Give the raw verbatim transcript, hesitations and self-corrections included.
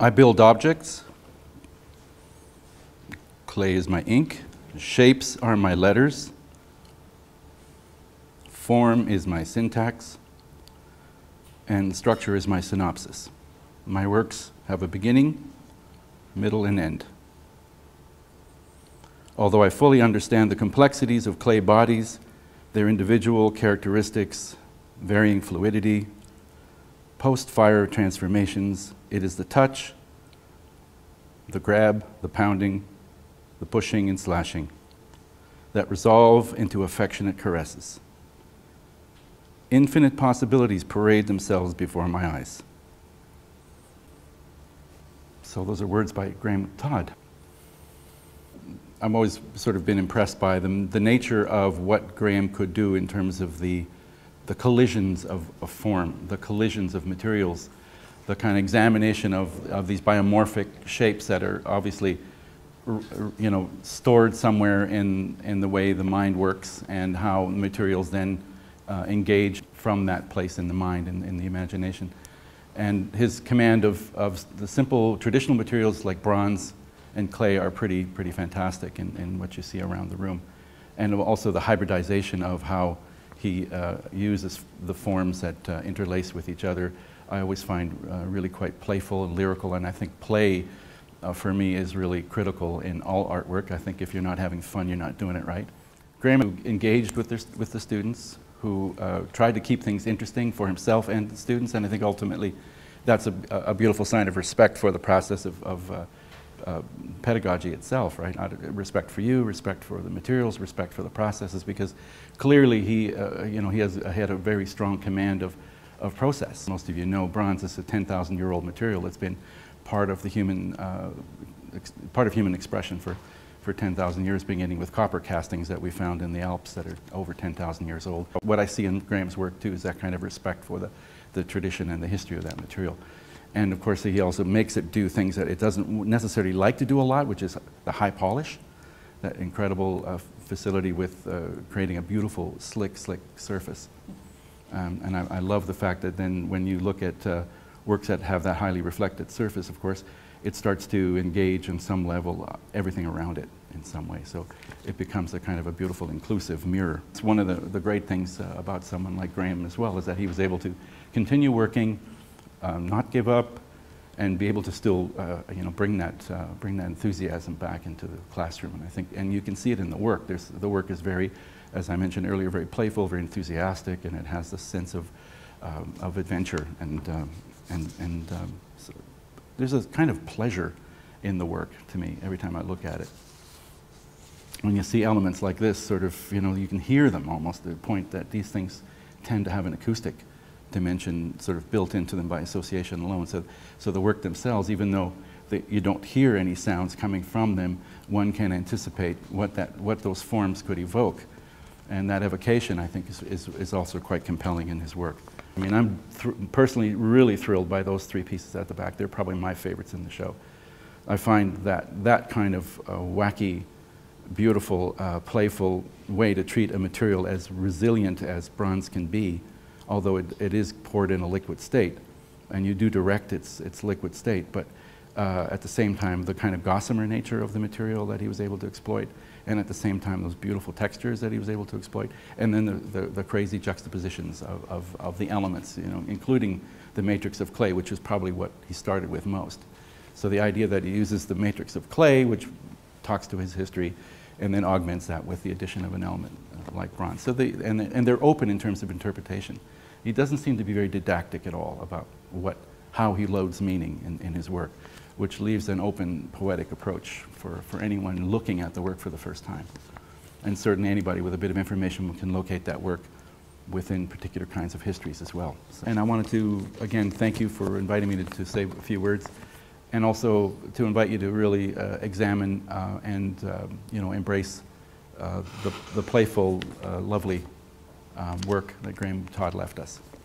I build objects. Clay is my ink. Shapes are my letters. Form is my syntax. And structure is my synopsis. My works have a beginning, middle, and end. Although I fully understand the complexities of clay bodies, their individual characteristics, varying fluidity, post-fire transformations, it is the touch, the grab, the pounding, the pushing and slashing that resolve into affectionate caresses. Infinite possibilities parade themselves before my eyes. So those are words by Graham Todd. I've always sort of been impressed by them, the nature of what Graham could do in terms of the, the collisions of, of form, the collisions of materials, the kind of examination of, of these biomorphic shapes that are obviously, you know, stored somewhere in, in the way the mind works and how materials then Uh, engage from that place in the mind and in, in the imagination. And his command of, of the simple traditional materials like bronze and clay are pretty, pretty fantastic in, in what you see around the room. And also the hybridization of how he uh, uses the forms that uh, interlace with each other, I always find uh, really quite playful and lyrical. And I think play uh, for me is really critical in all artwork. I think if you're not having fun, you're not doing it right. Graham engaged with, their, with the students, who uh, tried to keep things interesting for himself and the students, and I think ultimately that's a, a beautiful sign of respect for the process of, of uh, uh, pedagogy itself, right? Respect for you, respect for the materials, respect for the processes, because clearly he, uh, you know, he has uh, had a very strong command of, of process. Most of you know bronze is a ten thousand year old material that's been part of the human, uh, part of human expression for for ten thousand years, beginning with copper castings that we found in the Alps that are over ten thousand years old. What I see in Graham's work too is that kind of respect for the, the tradition and the history of that material. And of course he also makes it do things that it doesn't necessarily like to do a lot, which is the high polish, that incredible uh, facility with uh, creating a beautiful slick, slick surface. Um, and I, I love the fact that then when you look at uh, works that have that highly reflected surface, of course, it starts to engage in some level uh, everything around it in some way. So it becomes a kind of a beautiful inclusive mirror. It's one of the, the great things uh, about someone like Graham as well, is that he was able to continue working, um, not give up, and be able to still uh, you know, bring that, uh, bring that enthusiasm back into the classroom. And I think, and you can see it in the work. There's, the work is very, as I mentioned earlier, very playful, very enthusiastic, and it has this sense of, um, of adventure and, um, and, and um, so there's a kind of pleasure in the work to me every time I look at it. When you see elements like this, sort of, you know, you can hear them almost, to the point that these things tend to have an acoustic dimension sort of built into them by association alone. So, so the work themselves, even though the, you don't hear any sounds coming from them, one can anticipate what, that, what those forms could evoke. And that evocation, I think, is, is, is also quite compelling in his work. I mean, I'm th personally really thrilled by those three pieces at the back. They're probably my favorites in the show. I find that that kind of uh, wacky, beautiful, uh, playful way to treat a material as resilient as bronze can be, although it, it is poured in a liquid state, and you do direct its, its liquid state, but uh, at the same time, the kind of gossamer nature of the material that he was able to exploit, and at the same time, those beautiful textures that he was able to exploit, and then the, the, the crazy juxtapositions of, of, of the elements, you know, including the matrix of clay, which is probably what he started with most. So the idea that he uses the matrix of clay, which talks to his history, and then augments that with the addition of an element uh, like bronze. So they, and, and they're open in terms of interpretation. He doesn't seem to be very didactic at all about what, how he loads meaning in, in his work, which leaves an open poetic approach for, for anyone looking at the work for the first time. And certainly anybody with a bit of information can locate that work within particular kinds of histories as well. So, and I wanted to, again, thank you for inviting me to, to say a few words, and also to invite you to really uh, examine uh, and uh, you know, embrace uh, the, the playful, uh, lovely uh, work that Graham Todd left us.